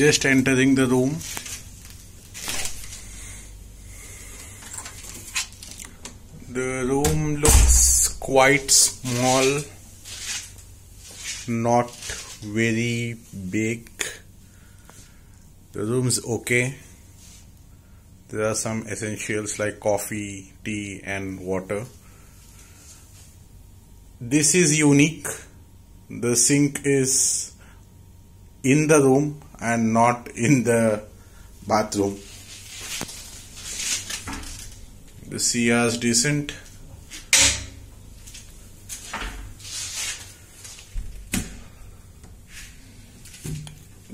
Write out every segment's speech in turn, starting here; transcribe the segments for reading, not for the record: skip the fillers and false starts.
just entering the room. The room looks quite small, not very big. The room is okay. There are some essentials like coffee, tea and water. This is unique. The sink is in the room and not in the bathroom. The CR is decent.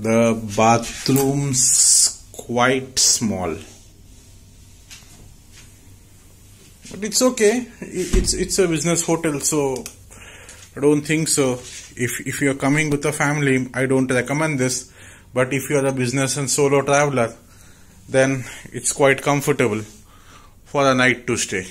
The bathroom's quite small, but it's okay. It's a business hotel, so I don't think so. If you're coming with a family, I don't recommend this. But if you're a business and solo traveler, then it's quite comfortable for a night to stay.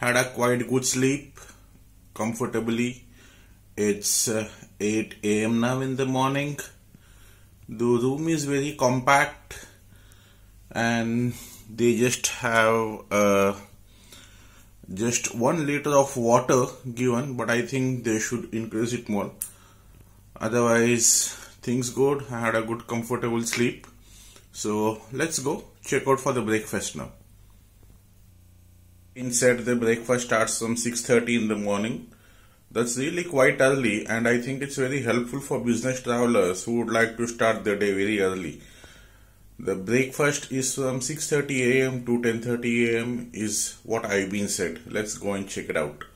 Had a quite good sleep, comfortably. It's 8 a.m. now in the morning. The room is very compact and they just have just 1 liter of water given, but I think they should increase it more. Otherwise, things good. I had a good comfortable sleep. So let's go check out for the breakfast now. Instead, the breakfast starts from 6:30 in the morning. That's really quite early, and I think it's very helpful for business travelers who would like to start their day very early. The breakfast is from 6:30 a.m. to 10:30 a.m. is what I've been said. Let's go and check it out.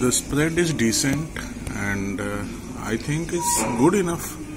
The spread is decent and I think it's good enough.